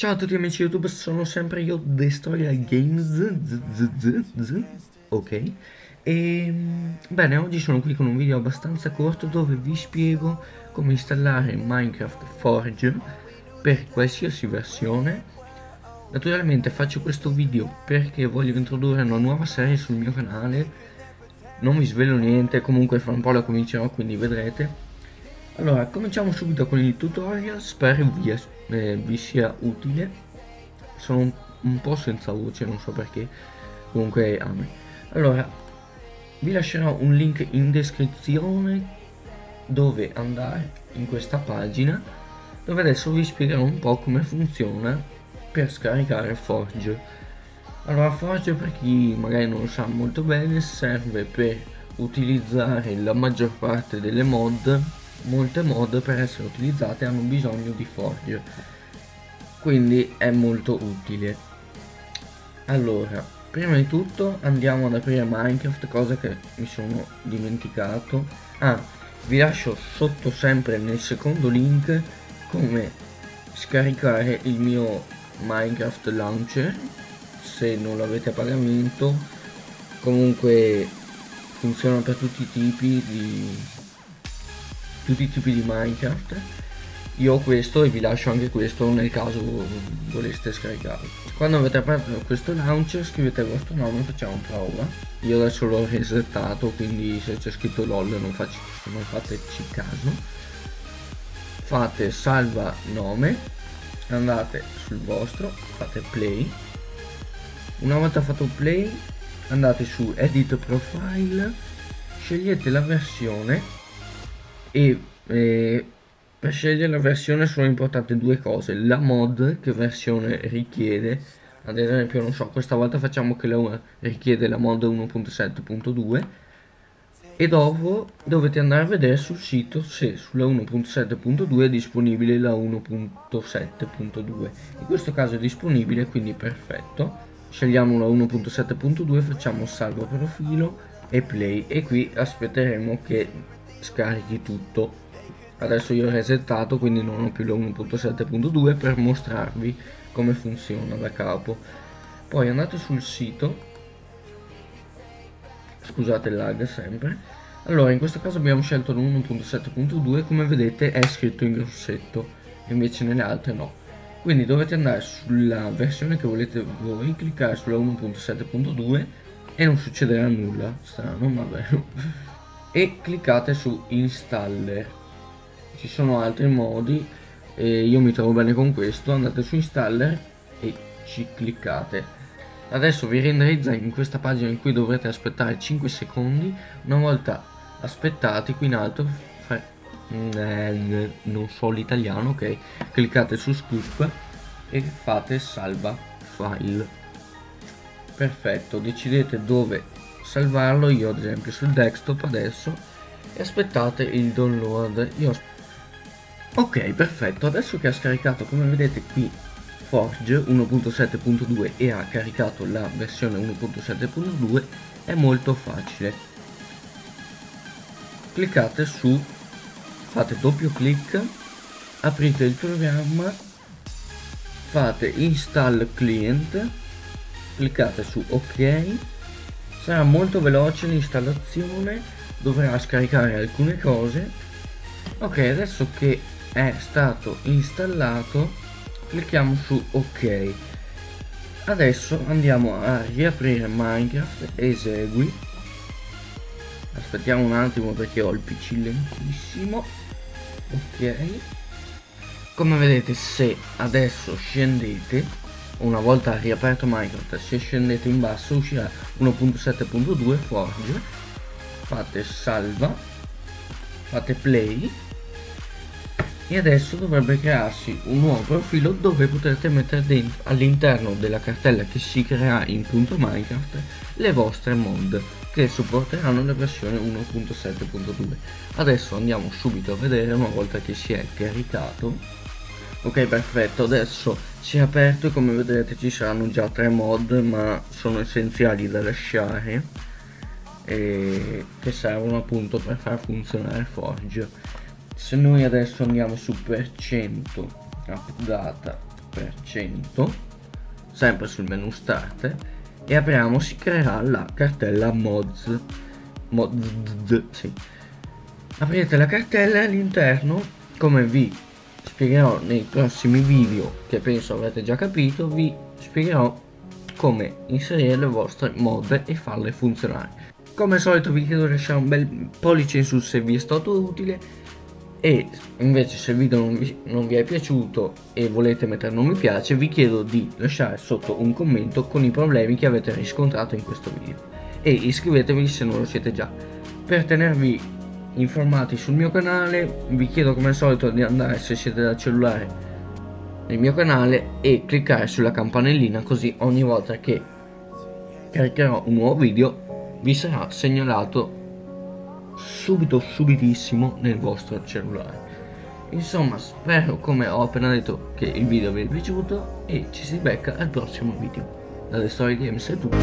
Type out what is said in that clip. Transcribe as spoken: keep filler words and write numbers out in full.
Ciao a tutti amici YouTube, sono sempre io, DestroyalGames. Ok. E bene, oggi sono qui con un video abbastanza corto dove vi spiego come installare Minecraft Forge per qualsiasi versione. Naturalmente faccio questo video perché voglio introdurre una nuova serie sul mio canale. Non vi svelo niente, comunque fra un po' la comincerò, quindi vedrete. Allora, cominciamo subito con il tutorial, spero vi, eh, vi sia utile. Sono un, un po' senza voce, non so perché, comunque a me. Allora, vi lascerò un link in descrizione dove andare in questa pagina, dove adesso vi spiegherò un po' come funziona per scaricare Forge. Allora, Forge, per chi magari non lo sa molto bene, serve per utilizzare la maggior parte delle mod. Molte mod per essere utilizzate hanno bisogno di Forge, quindi è molto utile. Allora, prima di tutto andiamo ad aprire Minecraft, cosa che mi sono dimenticato. Ah, vi lascio sotto sempre nel secondo link come scaricare il mio Minecraft Launcher, se non l'avete a pagamento. Comunque funziona per tutti i tipi di... tutti i tipi di Minecraft. Io ho questo e vi lascio anche questo nel caso voleste scaricarlo. Quando avete aperto questo launcher scrivete il vostro nome e facciamo prova. Io adesso l'ho resettato, quindi se c'è scritto LOL non, faccio, non fateci caso. Fate salva nome, andate sul vostro, fate play. Una volta fatto play andate su edit profile, scegliete la versione. E eh, per scegliere la versione sono importanti due cose: la mod, che versione richiede. Ad esempio, non so, questa volta facciamo che la richiede la mod uno punto sette punto due, e dopo dovete andare a vedere sul sito se sulla uno punto sette punto due è disponibile la uno punto sette punto due. In questo caso è disponibile, quindi perfetto. Scegliamo la uno punto sette punto due, facciamo salvo profilo e play, e qui aspetteremo che scarichi tutto. Adesso io ho resettato, quindi non ho più la uno punto sette punto due per mostrarvi come funziona da capo. Poi andate sul sito, scusate il lag sempre. Allora, in questo caso abbiamo scelto la uno punto sette punto due, come vedete è scritto in grossetto, invece nelle altre no. Quindi dovete andare sulla versione che volete voi, cliccare sulla uno punto sette punto due e non succederà nulla, strano ma vero. E cliccate su installer. Ci sono altri modi e io mi trovo bene con questo. Andate su installer e ci cliccate. Adesso vi renderizza in questa pagina in cui dovrete aspettare cinque secondi. Una volta aspettati, qui in alto fa... eh, non so l'italiano, ok, cliccate su skip e fate salva file. Perfetto, decidete dove salvarlo. Io ad esempio sul desktop adesso, e aspettate il download. Io... ok, perfetto. Adesso che ha scaricato, come vedete qui, Forge uno punto sette punto due e ha caricato la versione uno punto sette punto due, è molto facile. Cliccate su, fate doppio clic, aprite il programma, fate install client, cliccate su ok. Sarà molto veloce l'installazione, dovrà scaricare alcune cose. Ok, adesso che è stato installato clicchiamo su ok. Adesso andiamo a riaprire Minecraft, esegui. Aspettiamo un attimo perché ho il P C lentissimo. Ok, come vedete, se adesso scendete, una volta riaperto Minecraft, se scendete in basso uscirà uno punto sette punto due Forge. Fate salva, fate play e adesso dovrebbe crearsi un nuovo profilo dove potrete mettere dentro, all'interno della cartella che si creerà in punto Minecraft, le vostre mod che supporteranno la versione uno punto sette punto due. Adesso andiamo subito a vedere una volta che si è caricato. Ok, perfetto, adesso si è aperto e come vedrete ci saranno già tre mod, ma sono essenziali da lasciare e che servono appunto per far funzionare Forge. Se noi adesso andiamo su per cento appdata per cento, sempre sul menu start, e apriamo, si creerà la cartella mods. Mods, sì. Aprite la cartella e all'interno, come vi spiegherò nei prossimi video, che penso avrete già capito, vi spiegherò come inserire le vostre mod e farle funzionare. Come al solito vi chiedo di lasciare un bel pollice in su se vi è stato utile, e invece se il video non vi, non vi è piaciuto e volete mettere non mi piace, vi chiedo di lasciare sotto un commento con i problemi che avete riscontrato in questo video, e iscrivetevi se non lo siete già. Per tenervi informati sul mio canale vi chiedo come al solito di andare, se siete dal cellulare, nel mio canale e cliccare sulla campanellina, così ogni volta che caricherò un nuovo video vi sarà segnalato subito subitissimo nel vostro cellulare. Insomma, spero, come ho appena detto, che il video vi è piaciuto e ci si becca al prossimo video. Da DestroyalGames è tutto.